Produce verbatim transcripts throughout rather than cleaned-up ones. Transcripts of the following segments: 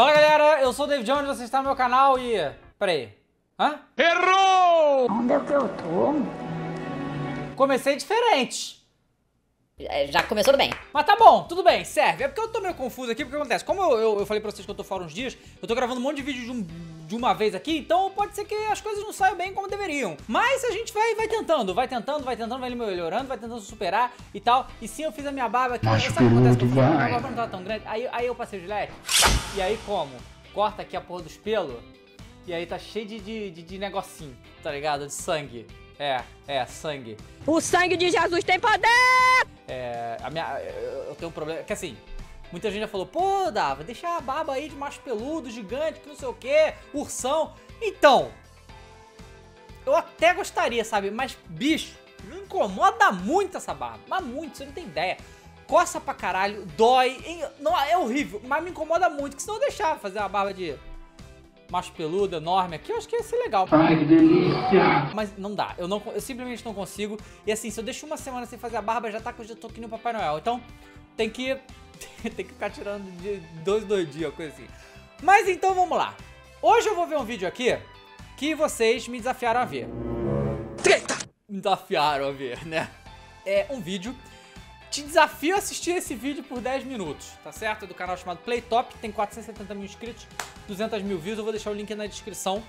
Fala galera, eu sou o David Jones, você está no meu canal e... Peraí. Hã? Errou! Onde é que eu tô? Comecei diferente. Já começou bem. Mas tá bom, tudo bem, serve. É porque eu tô meio confuso aqui, porque acontece. Como eu, eu, eu falei pra vocês que eu tô fora uns dias, eu tô gravando um monte de vídeo de um... de uma vez aqui, então pode ser que as coisas não saiam bem como deveriam. Mas a gente vai, vai tentando, vai tentando, vai tentando, vai melhorando, vai tentando superar e tal. E sim, eu fiz a minha barba aqui. Mas sabe o que acontece? Que minha barba não tava tão grande. Aí, aí eu passei o gilete. E aí como? Corta aqui a porra dos pelos. E aí tá cheio de, de, de, de negocinho, tá ligado? De sangue. É, é, sangue. O sangue de Jesus tem poder! É, a minha... Eu tenho um problema... Que assim... Muita gente já falou, pô, Dava, deixa a barba aí de macho peludo, gigante, que não sei o que, ursão. Então, eu até gostaria, sabe? Mas, bicho, me incomoda muito essa barba. Mas muito, você não tem ideia. Coça pra caralho, dói. Não, é horrível, mas me incomoda muito. Porque se não deixar fazer uma barba de macho peludo enorme aqui, eu acho que ia ser legal. Ai, que delícia! Mas não dá, eu, não, eu simplesmente não consigo. E assim, se eu deixo uma semana sem fazer a barba, já tá que eu já tô que nem o Papai Noel. Então, tem que... Tem que ficar tirando de dois, dois dias, coisa assim. Mas então vamos lá. Hoje eu vou ver um vídeo aqui que vocês me desafiaram a ver. Treta! Me desafiaram a ver, né? É um vídeo. Te desafio a assistir esse vídeo por dez minutos, tá certo? É do canal chamado Play Top, tem quatrocentos e setenta mil inscritos, duzentos mil views. Eu vou deixar o link na descrição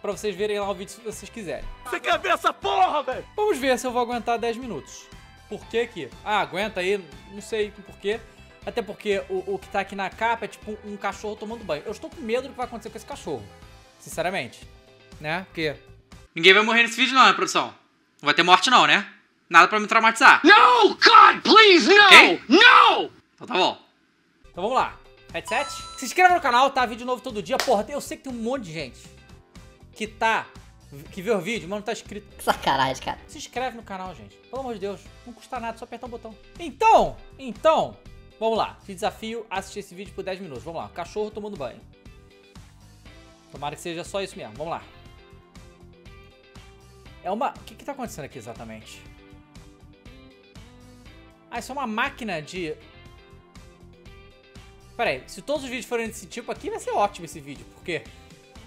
pra vocês verem lá o vídeo se vocês quiserem. Você quer ver essa porra, velho? Vamos ver se eu vou aguentar dez minutos. Por que que? Ah, aguenta aí, não sei por quê. Até porque o, o que tá aqui na capa é tipo um cachorro tomando banho. Eu estou com medo do que vai acontecer com esse cachorro. Sinceramente. Né? Porque... Ninguém vai morrer nesse vídeo não, né, produção? Não vai ter morte não, né? Nada pra me traumatizar. Não, God, please, não! Okay? Não! Então tá bom. Então vamos lá. Headset. Se inscreva no canal, tá? Vídeo novo todo dia. Porra, eu sei que tem um monte de gente que tá... Que vê o vídeo, mas não tá inscrito. Que sacanagem, cara. Se inscreve no canal, gente. Pelo amor de Deus. Não custa nada, só apertar um botão. Então, então... Vamos lá, te desafio a assistir esse vídeo por dez minutos. Vamos lá, cachorro tomando banho. Tomara que seja só isso mesmo, vamos lá. É uma... O que que tá acontecendo aqui exatamente? Ah, isso é uma máquina de... Pera aí, se todos os vídeos forem desse tipo aqui, vai ser ótimo esse vídeo. Porque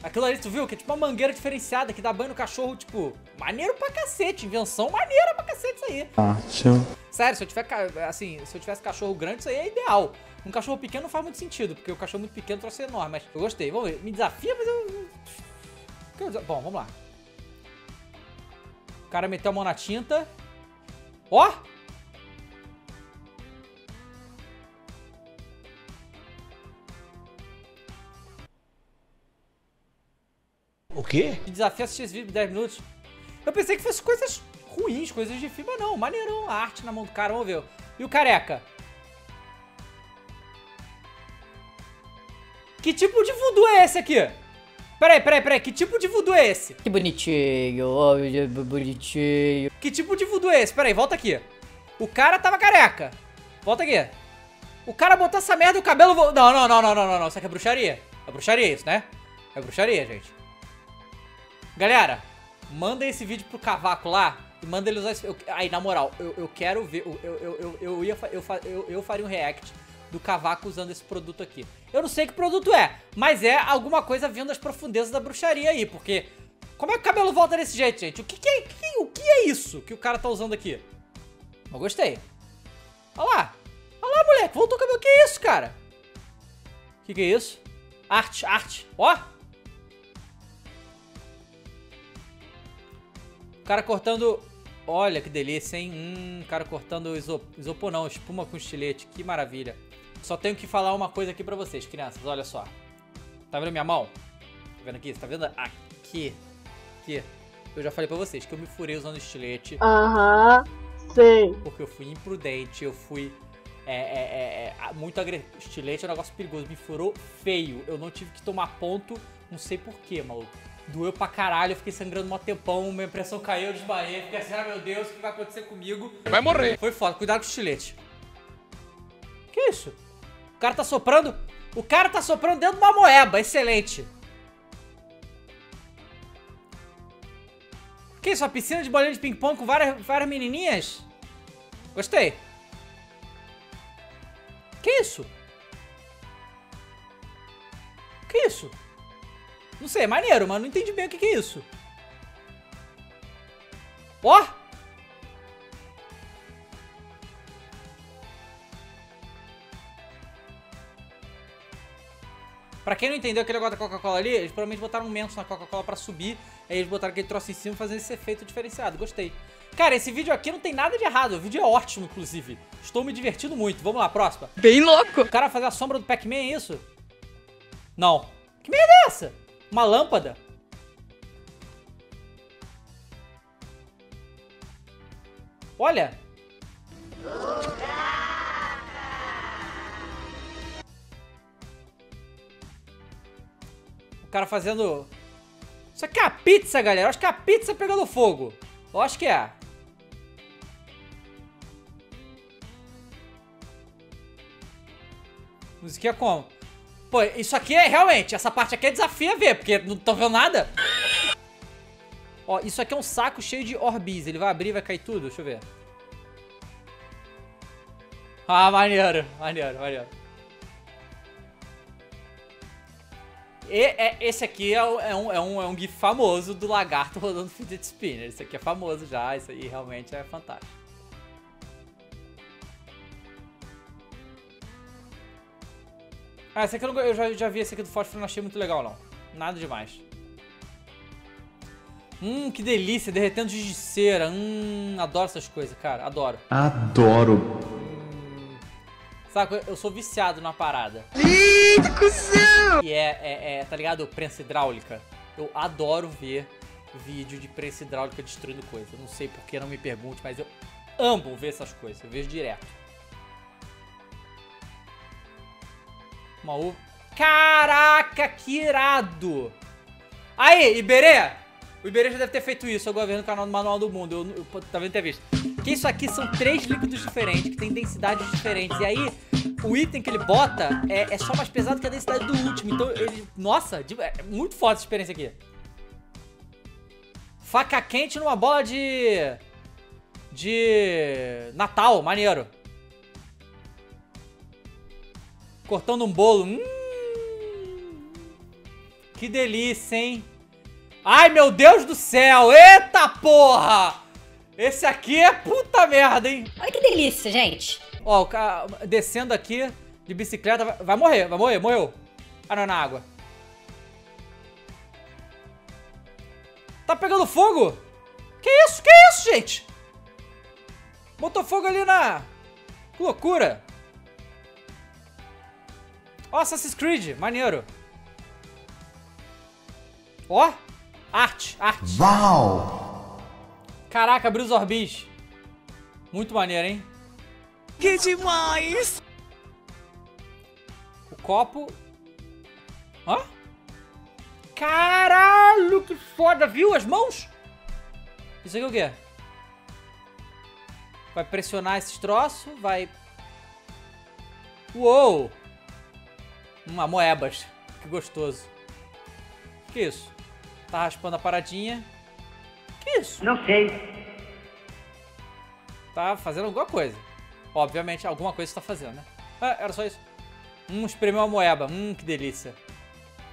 aquilo ali, tu viu? Que é tipo uma mangueira diferenciada que dá banho no cachorro, tipo... Maneiro pra cacete, invenção maneira pra cacete isso aí. Ah, tchau. Sério, se eu, tiver, assim, se eu tivesse cachorro grande, isso aí é ideal. Um cachorro pequeno não faz muito sentido, porque o cachorro muito pequeno trouxe enorme, mas eu gostei. Vamos ver, me desafia, mas eu... Bom, vamos lá. O cara meteu a mão na tinta. Ó! O quê? Me desafia a assistir esse vídeo por dez minutos. Eu pensei que fosse coisas... ruins, coisas de filme, mas não, maneirão, a arte na mão do cara, vamos ver. E o careca? Que tipo de voodoo é esse aqui? Peraí, peraí, peraí, que tipo de voodoo é esse? Que bonitinho, ó, oh, bonitinho. Que tipo de voodoo é esse? Peraí, volta aqui. O cara tava careca. Volta aqui. O cara botou essa merda e o cabelo... Vo... Não, não, não, não, não, não, não, isso aqui é bruxaria. É bruxaria isso, né? É bruxaria, gente. Galera, manda esse vídeo pro cavaco lá. E manda ele usar esse... Eu... Aí, na moral, eu, eu quero ver... Eu, eu, eu, eu, ia fa... eu, fa... eu, eu faria um react do Cavaco usando esse produto aqui. Eu não sei que produto é, mas é alguma coisa vindo das profundezas da bruxaria aí, porque... Como é que o cabelo volta desse jeito, gente? O que, que, é... o que é isso que o cara tá usando aqui? Eu gostei. Olha lá. Olha lá, moleque. Voltou o cabelo. O que é isso, cara? O que, que é isso? Arte, arte. Ó. O cara cortando... Olha que delícia, hein? Hum, cara cortando isop... isopor não, espuma com estilete, que maravilha. Só tenho que falar uma coisa aqui pra vocês, crianças, olha só. Tá vendo minha mão? Tá vendo aqui? Tá vendo aqui? Aqui. Eu já falei pra vocês que eu me furei usando estilete. Aham, uh-huh. Sei. Porque eu fui imprudente, eu fui é, é, é, é, muito agressivo. Estilete é um negócio perigoso, me furou feio. Eu não tive que tomar ponto, não sei porquê, maluco. Doeu pra caralho, eu fiquei sangrando mó tempão, minha pressão caiu, eu desmaiei, fiquei assim, ah, meu Deus, o que vai acontecer comigo? Vai morrer. Foi foda, cuidado com o estilete. Que isso? O cara tá soprando, o cara tá soprando dentro de uma moeba, excelente. Que isso, uma piscina de bolinha de ping-pong com várias, várias menininhas? Gostei. Que isso? Que é isso? Não sei, é maneiro, mas não entendi bem o que, que é isso. Ó! Pra quem não entendeu aquele negócio da Coca-Cola ali, eles provavelmente botaram um Mentos na Coca-Cola pra subir. Aí eles botaram aquele troço em cima fazendo esse efeito diferenciado. Gostei. Cara, esse vídeo aqui não tem nada de errado. O vídeo é ótimo, inclusive. Estou me divertindo muito. Vamos lá, próxima. Bem louco. O cara fazer a sombra do Pac-Man, é isso? Não. Que merda é essa? Uma lâmpada? Olha. O cara fazendo... Isso aqui é a pizza, galera. Eu acho que é a pizza pegando fogo. Eu acho que é. Musiquinha como? Pô, isso aqui é realmente... Essa parte aqui é desafio a ver, porque não tô vendo nada. Ó, isso aqui é um saco cheio de Orbeez. Ele vai abrir e vai cair tudo. Deixa eu ver. Ah, maneiro. Maneiro, maneiro. E, é, esse aqui é um, é, um, é um gif famoso do lagarto rodando fidget spinner. Isso aqui é famoso já. Isso aí realmente é fantástico. Ah, esse aqui eu, não, eu já, já vi esse aqui do fósforo, não achei muito legal, não. Nada demais. Hum, que delícia, derretendo giz de cera. Hum, adoro essas coisas, cara. Adoro. Adoro. Saca, eu sou viciado na parada. Ih, que cuzão! E é, é, é, tá ligado? Prensa hidráulica. Eu adoro ver vídeo de prensa hidráulica destruindo coisa. Eu não sei porquê, não me pergunte, mas eu amo ver essas coisas. Eu vejo direto. Uma uva. Caraca, que irado! Aí, Iberê! O Iberê já deve ter feito isso, agora vendo no canal do Manual do Mundo. Eu, eu, eu tava vendo ter visto. Porque isso aqui são três líquidos diferentes, que tem densidades diferentes. E aí, o item que ele bota é, é só mais pesado que a densidade do último. Então, ele... Nossa, é muito foda essa experiência aqui. Faca quente numa bola de... De... Natal, maneiro. Cortando um bolo. Hum, que delícia, hein? Ai, meu Deus do céu! Eita porra! Esse aqui é puta merda, hein? Olha que delícia, gente. Ó, o cara descendo aqui de bicicleta. Vai, vai morrer, vai morrer, morreu. Ah, não, é na água. Tá pegando fogo? Que isso, que isso, gente? Botou fogo ali na... Que loucura. Ó, oh, Assassin's Creed, maneiro. Ó, oh, arte, arte. Uau! Caraca, abriu os Orbeez. Muito maneiro, hein? Que demais! O copo. Hã? Oh? Caralho, que foda, viu? As mãos? Isso aqui é o quê? Vai pressionar esses troços, vai... Uou! Uma moebas. Que gostoso. Que isso? Tá raspando a paradinha. Que isso? Não sei. Tá fazendo alguma coisa. Obviamente, alguma coisa você tá fazendo, né? Ah, era só isso. Hum, espremeu uma moeba. Hum, que delícia.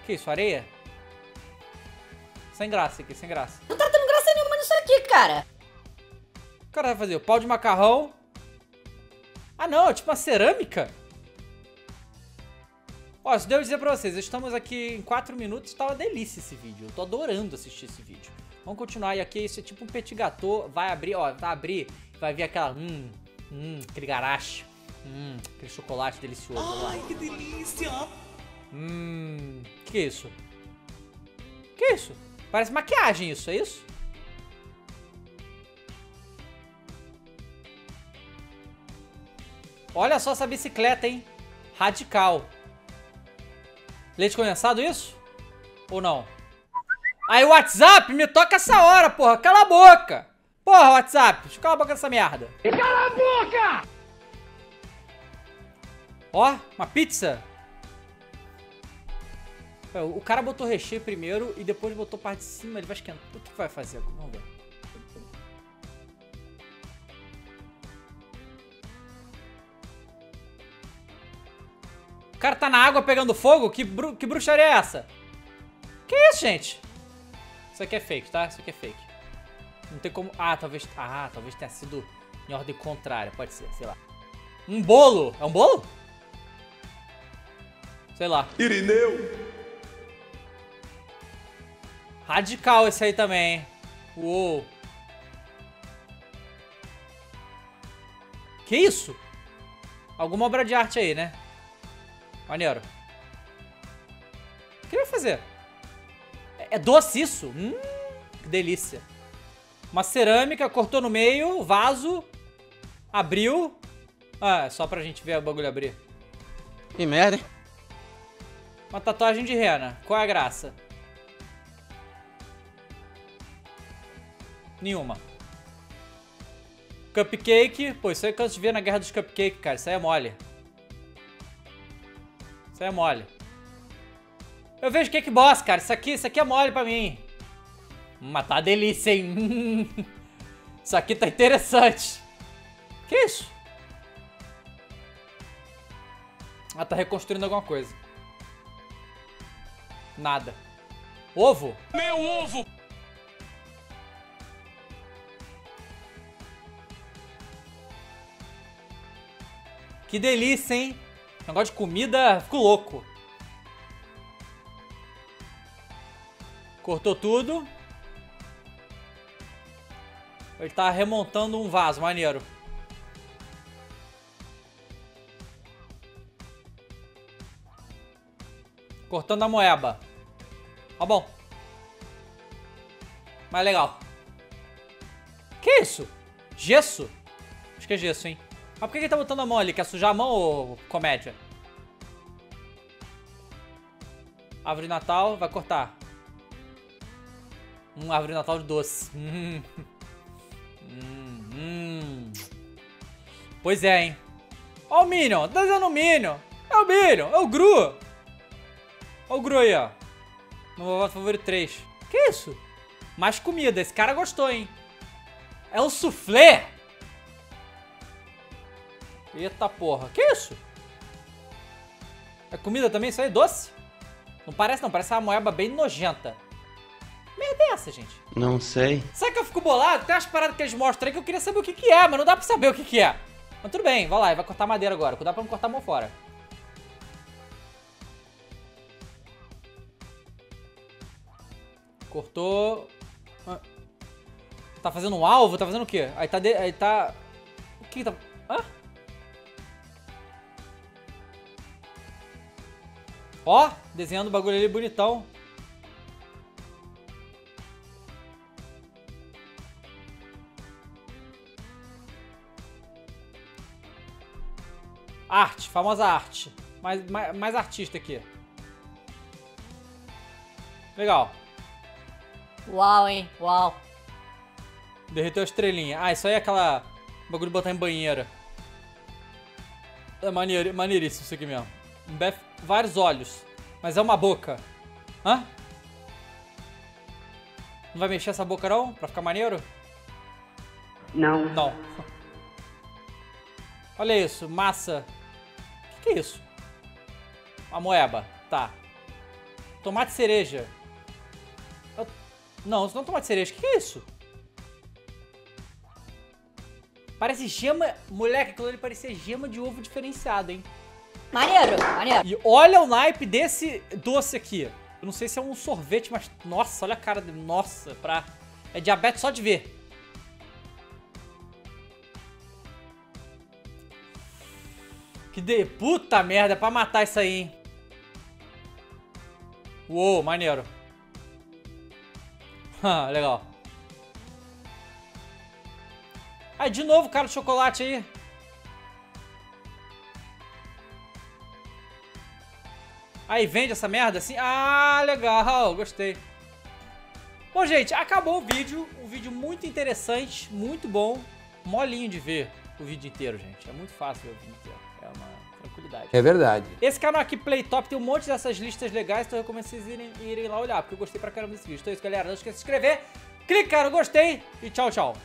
Que isso? Areia? Sem graça aqui, sem graça. Não tá tendo graça nenhuma nisso aqui, cara. O cara vai fazer o pau de macarrão. Ah, não. É tipo uma cerâmica. Ó, oh, se devo dizer pra vocês, estamos aqui em quatro minutos, tá uma delícia esse vídeo. Eu tô adorando assistir esse vídeo. Vamos continuar, e aqui isso é tipo um petit gâteau, vai abrir, ó, vai abrir, vai vir aquela, hum, hum, aquele garache, hum, aquele chocolate delicioso. Ai, lá. Que delícia! Hum, que isso? Que isso? Parece maquiagem isso, é isso? Olha só essa bicicleta, hein? Radical. Leite condensado, isso? Ou não? Aí o WhatsApp me toca essa hora, porra. Cala a boca. Porra, WhatsApp. Cala a boca dessa merda. Cala a boca! Ó, uma pizza. O cara botou recheio primeiro e depois botou parte de cima. Ele vai esquentar. O que vai fazer? Vamos ver. cara tá na água pegando fogo? Que, bru que bruxaria é essa? Que é isso, gente? Isso aqui é fake, tá? Isso aqui é fake. Não tem como... Ah, talvez... Ah, talvez tenha sido em ordem contrária. Pode ser, sei lá. Um bolo! É um bolo? Sei lá. Irineu! Radical esse aí também, hein? Uou! Que isso? Alguma obra de arte aí, né? Maneiro. O que vai fazer? É doce isso? Hum, que delícia. Uma cerâmica, cortou no meio, vaso, abriu. Ah, é só pra gente ver o bagulho abrir. Que merda, hein? Uma tatuagem de rena. Qual é a graça? Nenhuma. Cupcake. Pô, isso aí que eu te vi na guerra dos cupcakes, cara. Isso aí é mole. Isso aí é mole. Eu vejo cake boss, cara. Isso aqui, isso aqui é mole pra mim. Mas tá uma delícia, hein? Isso aqui tá interessante. Que isso? Ah, tá reconstruindo alguma coisa. Nada. Ovo? Meu ovo! Que delícia, hein? Negócio de comida, fico louco. Cortou tudo. Ele tá remontando um vaso, maneiro. Cortando a moeba. Ó, bom. Mas legal. Que isso? Gesso? Acho que é gesso, hein? Mas por que ele tá botando a mão ali? Quer sujar a mão ou comédia? Árvore de Natal, vai cortar. Hum, árvore de Natal de doce. Hum, hum, hum. Pois é, hein? Ó o Minion, tá dizendo o Minion. É o Minion, é o Gru. Ó o Gru aí, ó. Meu voto favorito três. Que isso? Mais comida, esse cara gostou, hein? É um soufflé. Eita porra, que isso? É comida também, isso aí é doce? Não parece não, parece uma moeba bem nojenta. Merda é essa, gente? Não sei. Sabe que eu fico bolado? Tem umas paradas que eles mostram aí que eu queria saber o que que é, mas não dá pra saber o que que é. Mas tudo bem, vai lá, vai cortar madeira agora. Cuidado pra não cortar a mão fora. Cortou... Tá fazendo um alvo? Tá fazendo o quê? Aí tá... De... Aí tá... O que que tá... Hã? Ó, desenhando o bagulho ali bonitão. Arte, famosa arte. Mais, mais, mais artista aqui. Legal. Uau, hein? Uau. Derreteu a estrelinha. Ah, isso aí é aquela... bagulho de botar em banheira. É maneiro, maneiríssimo isso aqui mesmo. Beth... Vários olhos, mas é uma boca. Hã? Não vai mexer essa boca não? Pra ficar maneiro? Não. Não. Olha isso, massa. O que que é isso? Uma moeba, tá. Tomate cereja. Eu... Não, isso não é tomate cereja. O que que é isso? Parece gema... Moleque, aquilo ali parecia gema de ovo diferenciado, hein? Maneiro, maneiro. E olha o naipe desse doce aqui. Eu não sei se é um sorvete, mas... Nossa, olha a cara dele. Nossa, pra... É diabetes só de ver. Que de... Puta merda, é pra matar isso aí, hein? Uou, maneiro. Legal. Aí, de novo, cara, de chocolate aí. Aí vende essa merda assim? Ah, legal, gostei. Bom, gente, acabou o vídeo. Um vídeo muito interessante, muito bom. Molinho de ver o vídeo inteiro, gente. É muito fácil ver o vídeo inteiro. É uma tranquilidade. É verdade. Esse canal aqui, Play Top, tem um monte dessas listas legais. Então eu recomendo vocês irem, irem lá olhar, porque eu gostei pra caramba desse vídeo. Então é isso, galera. Não esqueça de se inscrever. Clica no gostei e tchau, tchau.